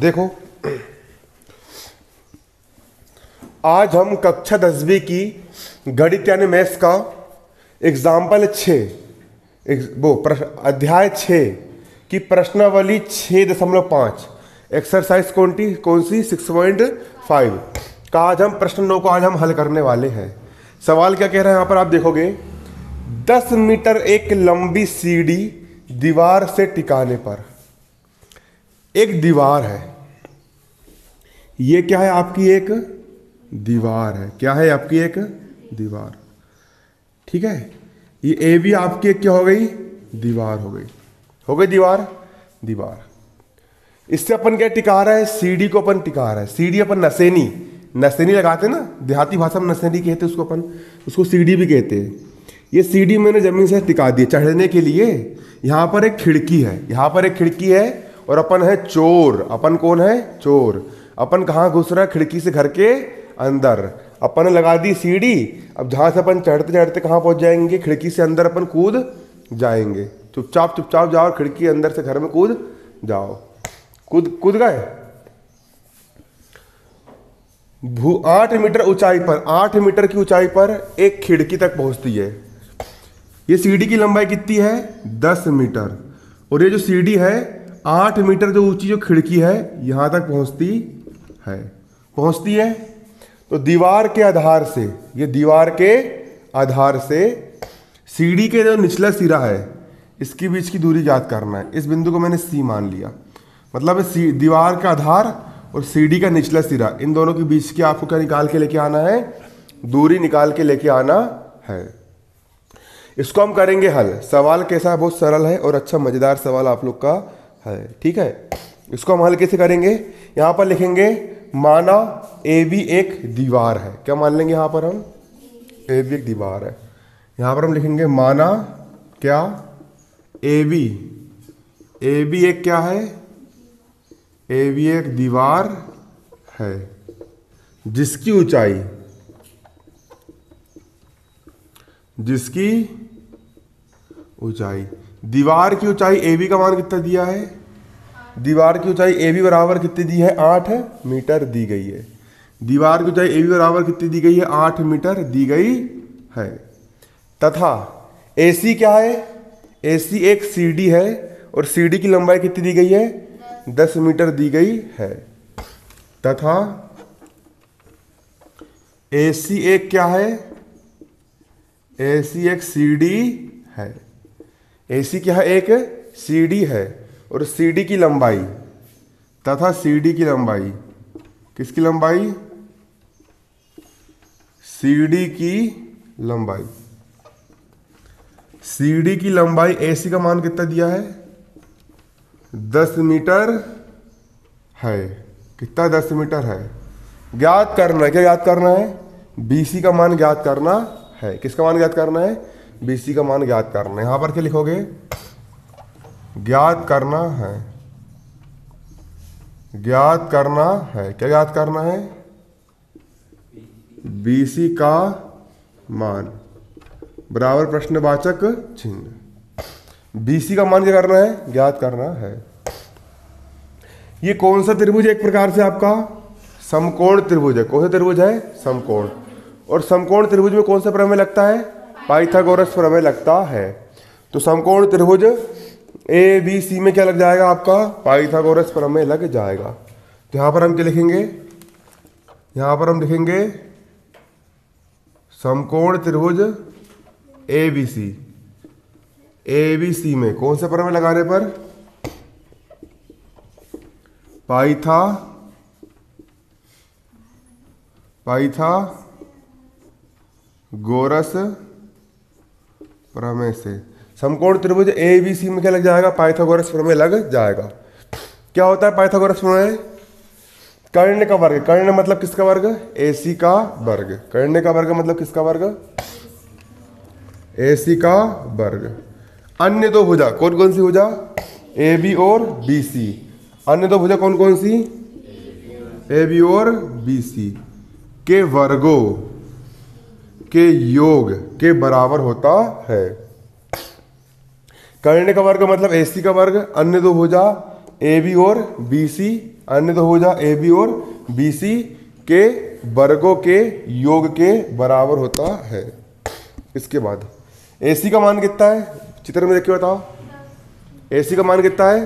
देखो, आज हम कक्षा 10वीं की गणित यानी मैथ्स का एग्जाम्पल 6 वो अध्याय 6 की प्रश्नावली 6.5 एक्सरसाइज कौन सी 6.5 का आज हम प्रश्न 9 को आज हम हल करने वाले हैं। सवाल क्या कह रहा है यहाँ पर आप देखोगे, 10 मीटर एक लंबी सीढ़ी दीवार से टिकाने पर। एक दीवार है, ये क्या है आपकी एक दीवार है, क्या है आपकी एक दीवार, ठीक है। ये ए भी आपकी एक क्या हो गई दीवार हो गई दीवार। इससे अपन क्या टिका रहा है, सीढ़ी को अपन टिका रहा है। सीढ़ी अपन नसेनी लगाते ना, देहाती भाषा में नसेनी कहते उसको, अपन उसको सीढ़ी भी कहते हैं। ये सीढ़ी मैंने जमीन से टिका दी चढ़ने के लिए। यहाँ पर एक खिड़की है, यहाँ पर एक खिड़की है और अपन है चोर। अपन कौन है, चोर। अपन कहाँ घुस रहा है, खिड़की से घर के अंदर। अपन लगा दी सीढ़ी, अब जहाँ से अपन चढ़ते चढ़ते कहाँ पहुँच जाएंगे, खिड़की से अंदर अपन कूद जाएंगे। चुपचाप जाओ, खिड़की अंदर से घर में कूद जाओ। कूद गए। 8 मीटर ऊंचाई पर, 8 मीटर की ऊंचाई पर एक खिड़की तक पहुँचती है। ये सीढ़ी की लंबाई कितनी है, 10 मीटर, और ये जो सीढ़ी है 8 मीटर जो ऊंची जो खिड़की है यहाँ तक पहुँचती है। तो दीवार के आधार से, ये दीवार के आधार से सीढ़ी के जो निचला सिरा है इसके बीच की दूरी ज्ञात करना है। इस बिंदु को मैंने सी मान लिया, मतलब दीवार का आधार और सीढ़ी का निचला सिरा, इन दोनों के बीच की आपको क्या निकाल के लेके आना है, दूरी निकाल के लेके आना है। इसको हम करेंगे हल। सवाल कैसा है, बहुत सरल है और अच्छा मज़ेदार सवाल आप लोग का है, ठीक है। इसको हम हल कैसे करेंगे, यहाँ पर लिखेंगे माना ए बी एक दीवार है। क्या मान लेंगे यहाँ पर हम, ए बी एक दीवार है। यहाँ पर हम लिखेंगे माना क्या ए बी एक क्या है, ए बी एक दीवार है जिसकी ऊंचाई दीवार की ऊंचाई ए बी का मान कितना दिया है, दीवार की ऊंचाई ए बी बराबर कितनी दी है, 8 मीटर दी गई है। दीवार की ऊंचाई ए बी बराबर कितनी दी गई है, 8 मीटर दी गई है। तथा ए सी क्या है, ए सी एक सीढ़ी है और सीढ़ी की लंबाई कितनी दी गई है, 10 मीटर दी गई है। तथा ए सी एक क्या है, ए सी एक सीढ़ी है, ए सी क्या है एक सीढ़ी है और सीढ़ी की लंबाई, तथा सीढ़ी की लंबाई, किसकी लंबाई, सीढ़ी की लंबाई, सीढ़ी की लंबाई ए सी का मान कितना दिया है, 10 मीटर है। कितना, 10 मीटर है। ज्ञात करना है, क्या ज्ञात करना है, बी सी का मान ज्ञात करना है। किसका मान ज्ञात करना है, BC का मान ज्ञात करना है। यहां पर क्या लिखोगे, ज्ञात करना है। क्या ज्ञात करना है, BC का मान बराबर प्रश्नवाचक चिन्ह। BC का मान क्या करना है, ज्ञात करना है। ये कौन सा त्रिभुज, एक प्रकार से आपका समकोण त्रिभुज है। कौन सा त्रिभुज है, समकोण। और समकोण त्रिभुज में कौन सा प्रमेय लगता है, पाइथागोरस प्रमेय लगता है। तो समकोण त्रिभुज ए बी सी में क्या लग जाएगा आपका, पाइथागोरस प्रमेय लग जाएगा। तो यहाँ पर हम क्या लिखेंगे, यहाँ पर हम लिखेंगे समकोण त्रिभुज ए बी सी में कौन से प्रमेय लगाने पर, पाइथागोरस प्रमेय से। समकोण त्रिभुज ए बी सी में क्या लग जाएगा, पाइथागोरस प्रमेय लग जाएगा। क्या होता है पाइथागोरस प्रमेय, कर्ण का वर्ग। कर्ण मतलब किसका वर्ग, AC का वर्ग। कर्ण का वर्ग मतलब किसका वर्ग, AC का वर्ग। अन्य दो भुजा कौन कौन सी भुजा, AB और BC। अन्य दो भुजा कौन कौन सी, AB और BC के वर्गों के योग के बराबर होता है। कर्ण का वर्ग मतलब AC का वर्ग, अन्य दो भुजा ए बी और बी सी अन्य तो हो जा ए बी और बी सी के वर्गों के योग के बराबर होता है। इसके बाद ए सी का मान कितना है, चित्र में देख के बताओ ए सी का मान कितना है।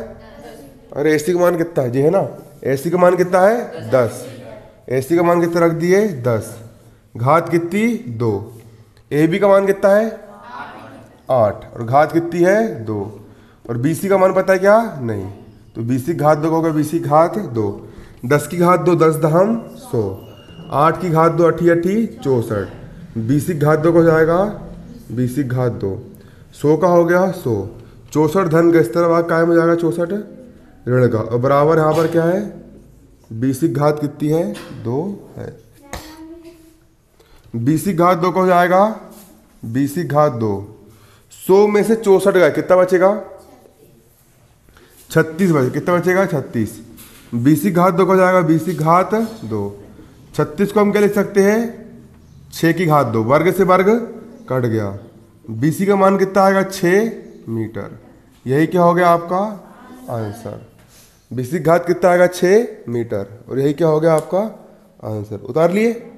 अरे ए सी का मान कितना है जी, है ना, ए सी का मान कितना है 10। ए सी का मान कितना रख दिए 10, घात कितनी 2। ए बी का मान कितना है 8 और घात कितनी है 2, और बी सी का मान पता है क्या नहीं, तो बी सी घात 2 होगा, बी सी घात 2। 10 की घात 2 10 दहम 100, 8 की घात 2 अठी अठी 64, बी सी घात 2 को जाएगा बी सी घात 2, 100 का हो गया 100, 64 धन का इस तरह भाग कायम हो जाएगा 64 ऋण का, और बराबर यहाँ पर क्या है बी सी घात कितनी है 2 है। बी सी घात 2 को हो जाएगा बी सी घात 2, 100 में से 64 गए कितना बचेगा 36 बचे, कितना बचेगा 36। बी सी घात 2 को जाएगा बी सी घात 2, 36 को हम क्या लिख सकते हैं 6 की घात 2, वर्ग से वर्ग कट गया। बी सी का मान कितना आएगा 6 मीटर, यही क्या हो गया आपका आंसर। बी सी घात कितना आएगा 6 मीटर और यही क्या हो गया आपका आंसर। उतार लिए।